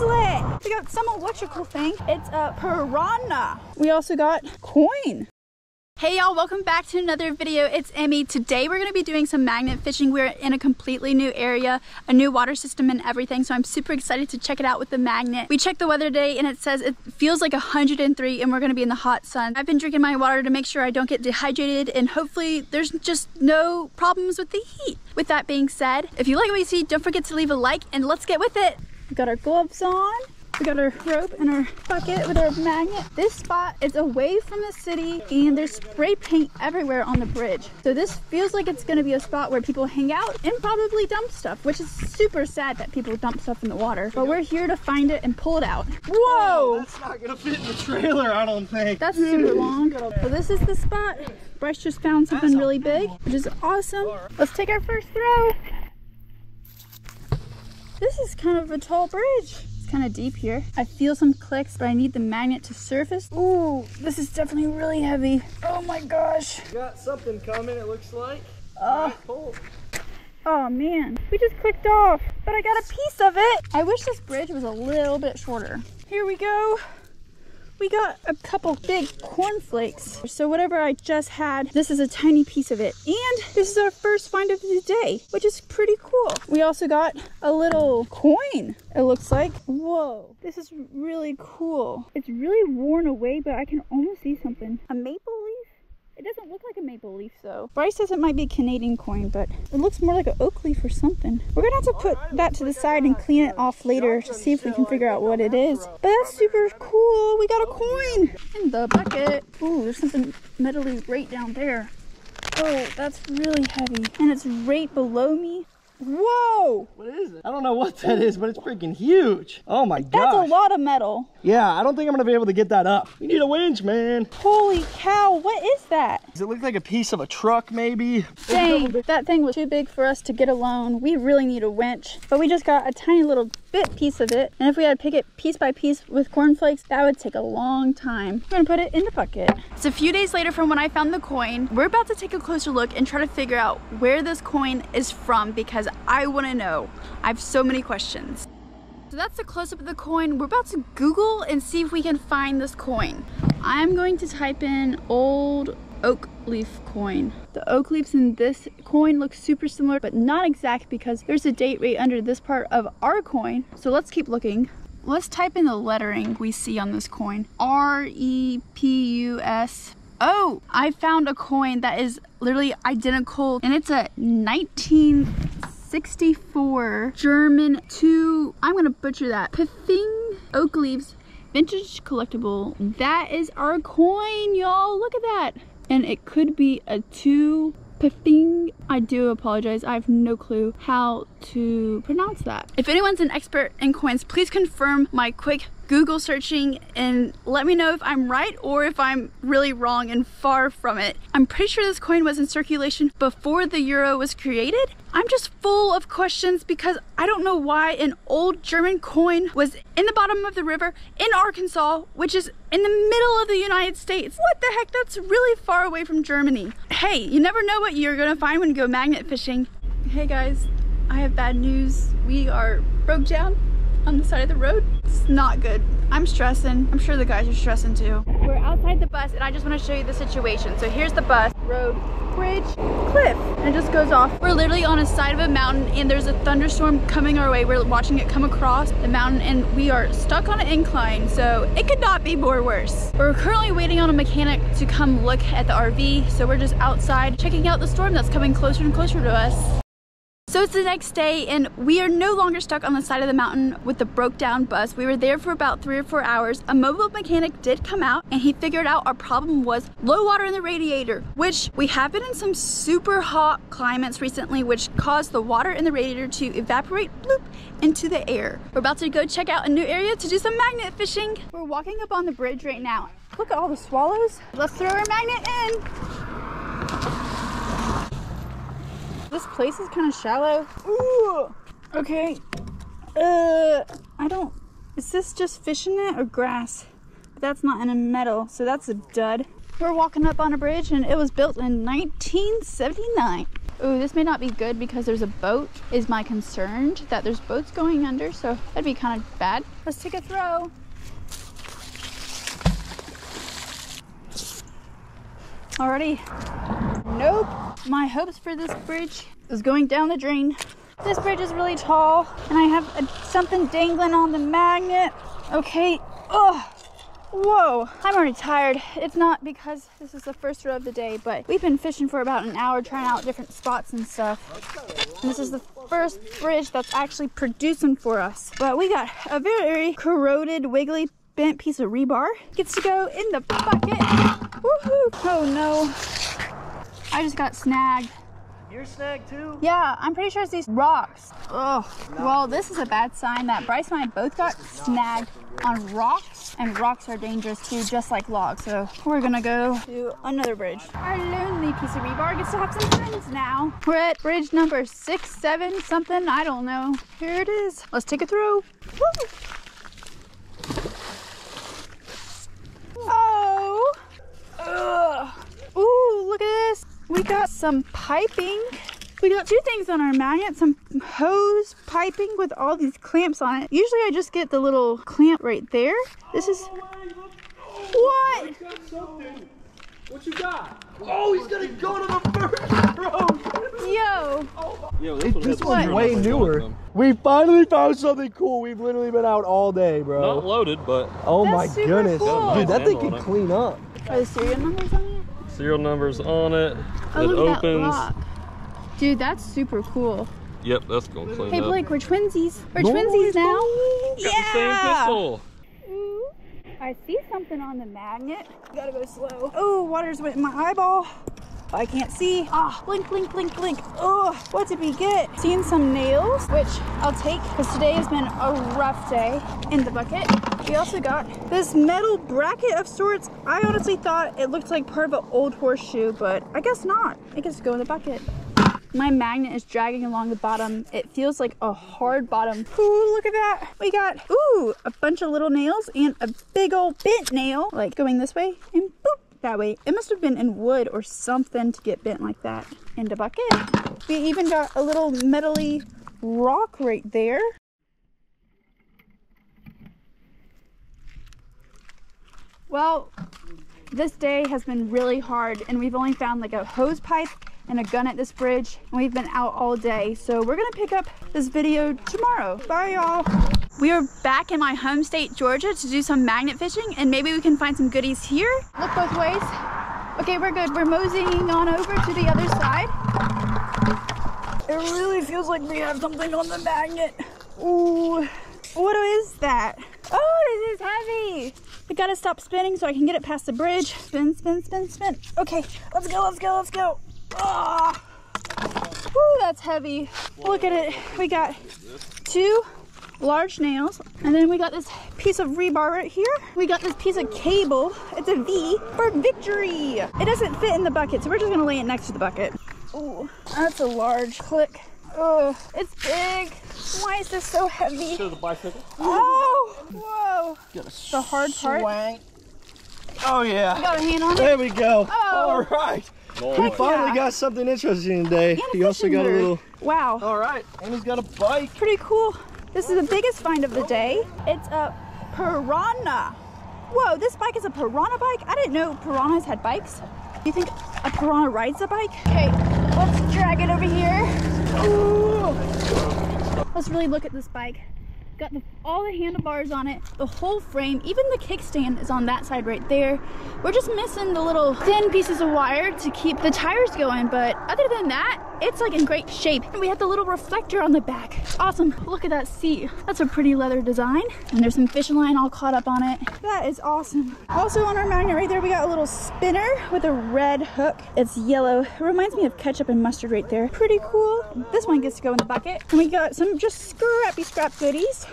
bracelet. We got some electrical thing. It's a piranha. We also got coin. Hey y'all, welcome back to another video. It's Emmy. Today we're gonna be doing some magnet fishing. We're in a completely new area, a new water system and everything, so I'm super excited to check it out with the magnet. We checked the weather today and it says it feels like 103 and we're gonna be in the hot sun. I've been drinking my water to make sure I don't get dehydrated and hopefully there's just no problems with the heat. With that being said, if you like what you see, don't forget to leave a like and let's get with it. We've got our gloves on. We got our rope and our bucket with our magnet. This spot is away from the city and there's spray paint everywhere on the bridge. So this feels like it's gonna be a spot where people hang out and probably dump stuff, which is super sad that people dump stuff in the water. But we're here to find it and pull it out. Whoa! Oh, that's not gonna fit in the trailer, I don't think. That's super long. So this is the spot. Bryce just found something really big, which is awesome. Let's take our first throw. This is kind of a tall bridge. Kind of deep here. I feel some clicks, but I need the magnet to surface. Ooh, this is definitely really heavy. Oh my gosh. You got something coming, it looks like. Oh man, we just clicked off, but I got a piece of it. I wish this bridge was a little bit shorter. Here we go. We got a couple big cornflakes. So whatever I just had, this is a tiny piece of it. And this is our first find of the day, which is pretty cool. We also got a little coin, it looks like. Whoa, this is really cool. It's really worn away, but I can almost see something. A maple leaf? It doesn't look like a maple leaf though. Bryce says it might be a Canadian coin, but it looks more like an oak leaf or something. We're gonna have to put that to the side and clean it off later to see if we can figure out what it is. But that's super cool. We got a coin in the bucket. Ooh, there's something metally right down there. Oh, that's really heavy. And it's right below me. Whoa! What is it? I don't know what that is, but it's freaking huge. Oh my gosh. That's a lot of metal. Yeah, I don't think I'm gonna be able to get that up. We need a winch, man. Holy cow, what is that? Does it look like a piece of a truck, maybe? Dang, that thing was too big for us to get alone. We really need a winch, but we just got a tiny little bit piece of it. And if we had to pick it piece by piece with cornflakes, that would take a long time. We're gonna put it in the bucket. It's a few days later from when I found the coin. We're about to take a closer look and try to figure out where this coin is from because I want to know. I have so many questions. So that's the close-up of the coin. We're about to Google and see if we can find this coin. I'm going to type in old oak leaf coin. The oak leaves in this coin look super similar, but not exact because there's a date right under this part of our coin. So let's keep looking. Let's type in the lettering we see on this coin. R-E-P-U-S. Oh, I found a coin that is literally identical, and it's a 1964 German two, I'm gonna butcher that, Pfing oak leaves vintage collectible. That is our coin, y'all, look at that. And it could be a two Pfing. I do apologize, I have no clue how to pronounce that. If anyone's an expert in coins, please confirm my quick Google searching and let me know if I'm right or if I'm really wrong and far from it. I'm pretty sure this coin was in circulation before the euro was created. I'm just full of questions because I don't know why an old German coin was in the bottom of the river in Arkansas, which is in the middle of the United States. What the heck? That's really far away from Germany. Hey, you never know what you're gonna find when you go magnet fishing. Hey guys, I have bad news. We are broke down on the side of the road. It's not good. I'm stressing. I'm sure the guys are stressing too. We're outside the bus and I just want to show you the situation. So here's the bus, road, bridge, cliff, and it just goes off. We're literally on the side of a mountain and there's a thunderstorm coming our way. We're watching it come across the mountain and we are stuck on an incline, so it could not be more worse. We're currently waiting on a mechanic to come look at the RV, so we're just outside checking out the storm that's coming closer and closer to us. So it's the next day and we are no longer stuck on the side of the mountain with the broke down bus. We were there for about 3 or 4 hours. A mobile mechanic did come out and he figured out our problem was low water in the radiator, which we have been in some super hot climates recently, which caused the water in the radiator to evaporate, bloop, into the air. We're about to go check out a new area to do some magnet fishing. We're walking up on the bridge right now. Look at all the swallows. Let's throw our magnet in. This place is kind of shallow. Ooh, okay. I don't, is this just fish in it or grass? But that's not in a metal, so that's a dud. We're walking up on a bridge and it was built in 1979. Ooh, this may not be good because there's a boat, is my concern, that there's boats going under, so that'd be kind of bad. Let's take a throw. Alrighty. Nope. My hopes for this bridge is going down the drain. This bridge is really tall, and I have something dangling on the magnet. Okay. Oh. Whoa, I'm already tired. It's not because this is the first row of the day, but we've been fishing for about an hour, trying out different spots and stuff. And this is the first bridge that's actually producing for us. But we got a very corroded, wiggly, bent piece of rebar. Gets to go in the bucket. Woohoo! Oh no, I just got snagged. You're snagged too? Yeah, I'm pretty sure it's these rocks. Ugh. Well, this is a bad sign that Bryce and I both got snagged on rocks, and rocks are dangerous too, just like logs. So we're gonna go to another bridge. Our lonely piece of rebar gets to have some friends now. We're at bridge number 6, 7, something, I don't know. Here it is. Let's take a throw. Woo! Oh! Ugh. Ooh, look at this. We got some piping. We got two things on our magnet, some hose piping with all these clamps on it. Usually I just get the little clamp right there. This is, oh, what? Got something. What you got? Oh, he's gonna go to the first row. Yo. Yo, this one's way newer. We finally found something cool. We've literally been out all day, bro. Not loaded, but. Oh my goodness. Cool. Dude, that thing can clean up. Are the serial numbers on it? Serial numbers on it. Oh, it look at opens. That rock. Dude, that's super cool. Yep, that's gonna clean up. Hey Blake, we're twinsies. We're twinsies now. Got the same pistol. Ooh, I see something on the magnet. Gotta go slow. Oh, water's wet in my eyeball. I can't see. Ah, blink, blink, blink, blink. Oh, what did we get? Seen some nails, which I'll take because today has been a rough day in the bucket. We also got this metal bracket of sorts. I honestly thought it looked like part of an old horseshoe, but I guess not. It gets to go in the bucket. My magnet is dragging along the bottom. It feels like a hard bottom. Ooh, look at that. We got, ooh, a bunch of little nails and a big old bent nail, like going this way and boop. That way. It must have been in wood or something to get bent like that into bucket. We even got a little metally rock right there. Well, this day has been really hard, and we've only found like a hose pipe and a gun at this bridge, and we've been out all day. So we're gonna pick up this video tomorrow. Bye y'all. We are back in my home state, Georgia, to do some magnet fishing, and maybe we can find some goodies here. Look both ways. Okay, we're good. We're moseying on over to the other side. It really feels like we have something on the magnet. Ooh, what is that? Oh, this is heavy. I gotta stop spinning so I can get it past the bridge. Spin, spin, spin, spin. Okay, let's go, let's go, let's go. Ah. Ooh, that's heavy. Look at it. We got two large nails, and then we got this piece of rebar right here. We got this piece of cable. It's a V for victory. It doesn't fit in the bucket, so we're just gonna lay it next to the bucket. Oh, that's a large click. Oh, it's big. Why is this so heavy? Show the bicycle. Oh, whoa. The hard part. Swank. Oh yeah. I got a hand on it. There we go. Oh. All right. We finally got something interesting today. He also got a little. Wow. All right, and he's got a bike. Pretty cool. This is the biggest find of the day. It's a piranha. Whoa, this bike is a piranha bike? I didn't know piranhas had bikes. Do you think a piranha rides a bike? Okay, let's drag it over here. Ooh. Let's really look at this bike. Got all the handlebars on it, the whole frame, even the kickstand is on that side right there. We're just missing the little thin pieces of wire to keep the tires going, but other than that, it's like in great shape. And we have the little reflector on the back. Awesome, look at that seat. That's a pretty leather design. And there's some fishing line all caught up on it. That is awesome. Also on our magnet right there, we got a little spinner with a red hook. It's yellow. It reminds me of ketchup and mustard right there. Pretty cool. This one gets to go in the bucket. And we got some just scrap goodies.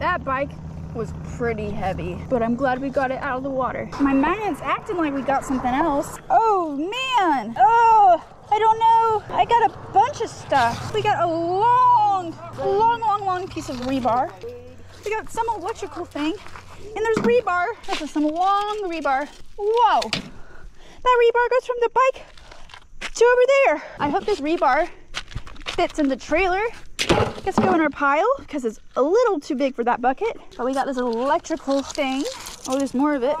That bike was pretty heavy, but I'm glad we got it out of the water. My magnet's acting like we got something else. Oh man, oh, I don't know. I got a bunch of stuff. We got a long piece of rebar. We got some electrical thing, and there's rebar. That's some long rebar. Whoa, That rebar goes from the bike to over there. I hope this rebar fits in the trailer. Let's go in our pile because it's a little too big for that bucket. But we got this electrical thing. Oh, there's more of it.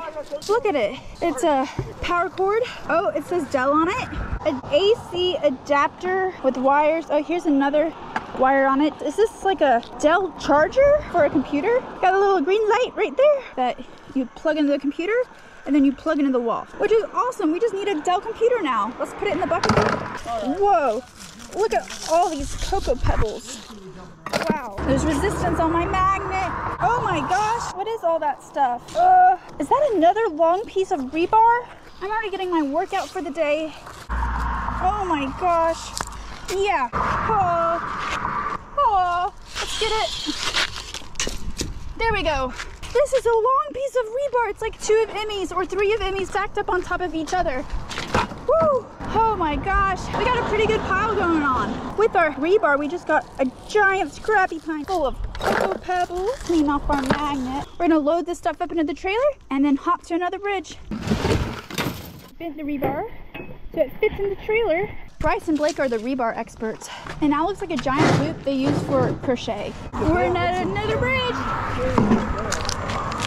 Look at it. It's a power cord. Oh, it says Dell on it. An AC adapter with wires. Oh, here's another wire on it. Is this like a Dell charger for a computer? Got a little green light right there that you plug into the computer and then you plug into the wall, which is awesome. We just need a Dell computer now. Let's put it in the bucket. Whoa, look at all these cocoa pebbles. Wow, there's resistance on my magnet. Oh my gosh, what is all that stuff? Is that another long piece of rebar? I'm already getting my workout for the day. Oh my gosh, yeah. Oh, let's get it. There we go. This is a long piece of rebar. It's like 2 of Emmys or 3 of Emmys stacked up on top of each other. Woo! Oh my gosh, we got a pretty good pile going on. With our rebar, we just got a giant scrappy pile full of cocoa pebbles. Clean off our magnet. We're gonna load this stuff up into the trailer and then hop to another bridge. Bent the rebar so it fits in the trailer. Bryce and Blake are the rebar experts. And that looks like a giant loop they use for crochet. We're at another bridge.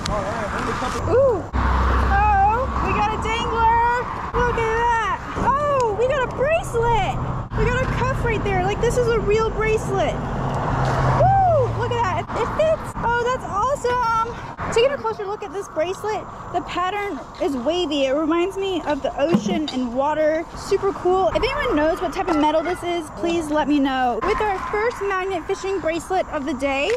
Ooh! Oh, we got a dangler! Look at that! Oh, we got a bracelet! We got a cuff right there. Like, this is a real bracelet. Woo! Look at that! It fits! Oh, that's awesome! Taking a closer look at this bracelet, the pattern is wavy. It reminds me of the ocean and water. Super cool. If anyone knows what type of metal this is, please let me know. With our first magnet fishing bracelet of the day,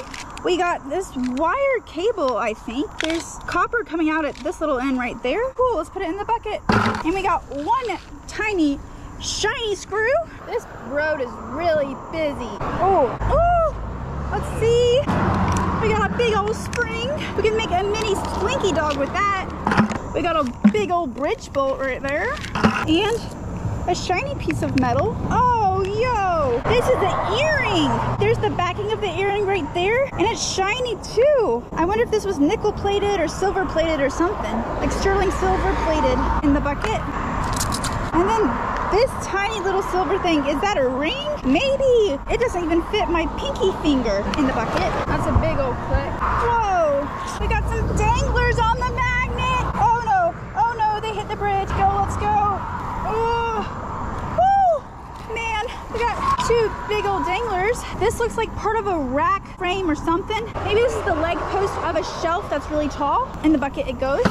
we got this wire cable, I think. There's copper coming out at this little end right there. Cool, let's put it in the bucket. And we got one tiny, shiny screw. This road is really busy. Oh, oh, let's see. We got a big old spring. We can make a mini Slinky Dog with that. We got a big old bridge bolt right there. And a shiny piece of metal. Oh, yo, this is an earring. There's the backing of the earring right there, and it's shiny too. I wonder if this was nickel plated or silver plated or something, like sterling silver plated in the bucket. And then this tiny little silver thing, is that a ring? Maybe. It doesn't even fit my pinky finger in the bucket. That's a big old clip. Whoa, we got some danglers on the magnet. Oh no, they hit the bridge. Go, let's go. Man, we got 2 big old danglers. This looks like part of a rack frame or something. Maybe this is the leg post of a shelf that's really tall. In the bucket it goes.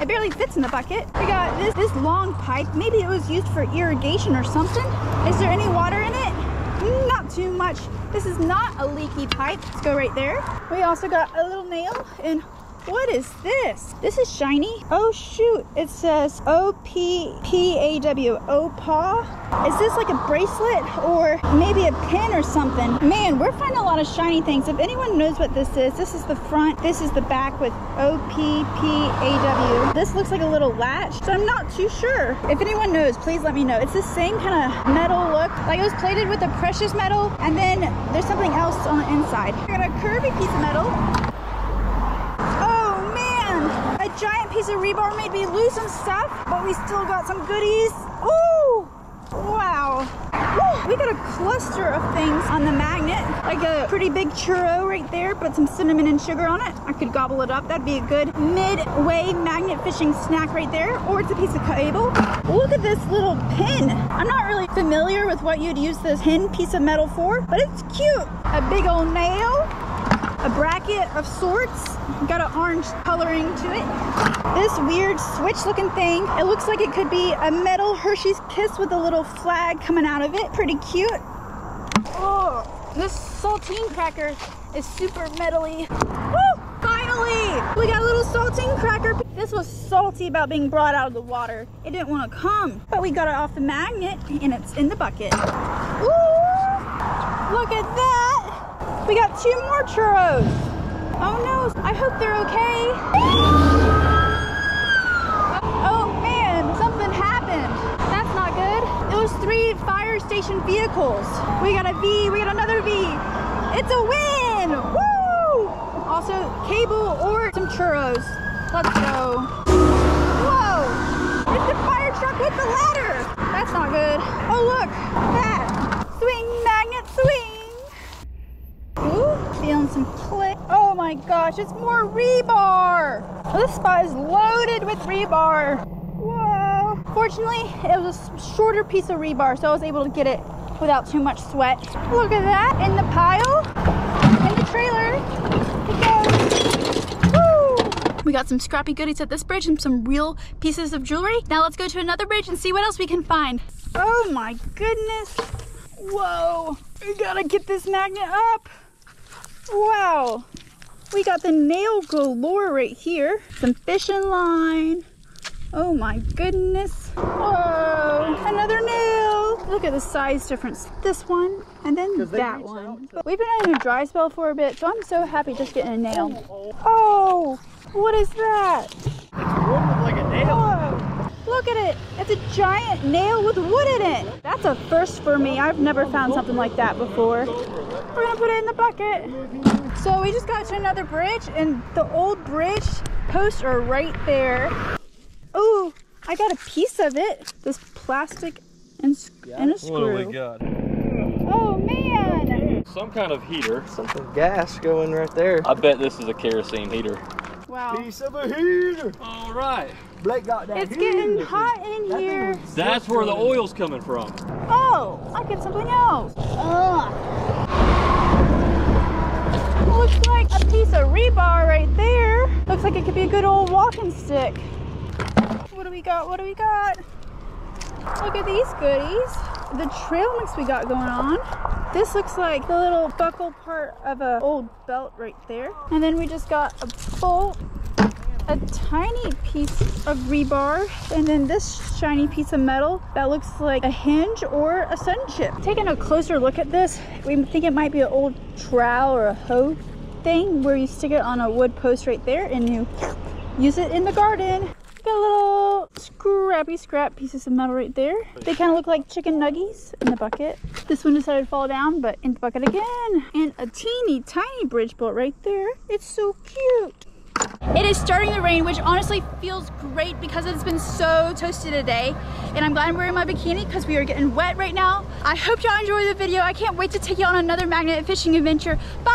It barely fits in the bucket. We got this long pipe. Maybe it was used for irrigation or something. Is there any water in it? Not too much. This is not a leaky pipe. Let's go right there. We also got a little nail and what is this? This is shiny. Oh shoot, it says O-P-P-A-W, O-Paw. Is this like a bracelet or maybe a pin or something? Man, we're finding a lot of shiny things. If anyone knows what this is the front, this is the back with O-P-P-A-W. This looks like a little latch, so I'm not too sure. If anyone knows, please let me know. It's the same kind of metal look. Like it was plated with a precious metal and then there's something else on the inside. I got a curvy piece of metal. Giant piece of rebar made me lose some stuff, but we still got some goodies. Ooh, wow. Ooh, we got a cluster of things on the magnet, like a pretty big churro right there, but some cinnamon and sugar on it. I could gobble it up. That'd be a good midway magnet fishing snack right there, or it's a piece of cable. Look at this little pin. I'm not really familiar with what you'd use this pin piece of metal for, but it's cute. A big old nail. A bracket of sorts, got an orange coloring to it. This weird switch looking thing, it looks like it could be a metal Hershey's Kiss with a little flag coming out of it. Pretty cute. Oh, this saltine cracker is super metally. Woo, finally, we got a little saltine cracker. This was salty about being brought out of the water. It didn't want to come, but we got it off the magnet and it's in the bucket. Ooh, look at that. We got 2 more churros. Oh no, I hope they're okay. Oh man, something happened. That's not good. It was 3 fire station vehicles. We got a V, we got another V. It's a win, woo! Also, cable or some churros. Let's go. Whoa, It's a fire truck with the ladder. That's not good. Oh, look. That. Swing, magnet, swing. Ooh, feeling some play. Oh my gosh, it's more rebar. This spot is loaded with rebar. Whoa. Fortunately, it was a shorter piece of rebar, so I was able to get it without too much sweat. Look at that in the pile, in the trailer. Woo! We got some scrappy goodies at this bridge and some real pieces of jewelry. Now let's go to another bridge and see what else we can find. Oh my goodness. Whoa, we gotta get this magnet up. Wow, we got the nail galore right here. Some fishing line. Oh my goodness. Whoa, another nail. Look at the size difference. This one and then that one. We've been in a dry spell for a bit, so I'm so happy just getting a nail. Oh, what is that? It's wood with like a nail. Whoa. Look at it. It's a giant nail with wood in it. That's a first for me. I've never found something like that before. We're gonna put it in the bucket. So we just got to another bridge, and the old bridge posts are right there. Oh, I got a piece of it. This plastic and a screw. Oh my God. Oh man! Some kind of heater. Something gas going right there. I bet this is a kerosene heater. Wow. Piece of a heater. All right. Blake got that. It's getting hot in here. That's where the oil's coming from. Oh, I get something else. Ugh. Looks like a piece of rebar right there. Looks like it could be a good old walking stick. What do we got? What do we got? Look at these goodies. The trail mix we got going on. This looks like the little buckle part of an old belt right there. And then we just got a bolt, a tiny piece of rebar, and then this shiny piece of metal that looks like a hinge or a sun chip. Taking a closer look at this, we think it might be an old trowel or a hoe thing where you stick it on a wood post right there and you use it in the garden. A little scrappy scrap pieces of metal right there. They kind of look like chicken nuggies in the bucket. This one decided to fall down, but in the bucket again. And a teeny tiny bridge bolt right there. It's so cute. It is starting to rain, which honestly feels great because it's been so toasty today. And I'm glad I'm wearing my bikini because we are getting wet right now. I hope y'all enjoy the video. I can't wait to take you on another magnet fishing adventure. Bye.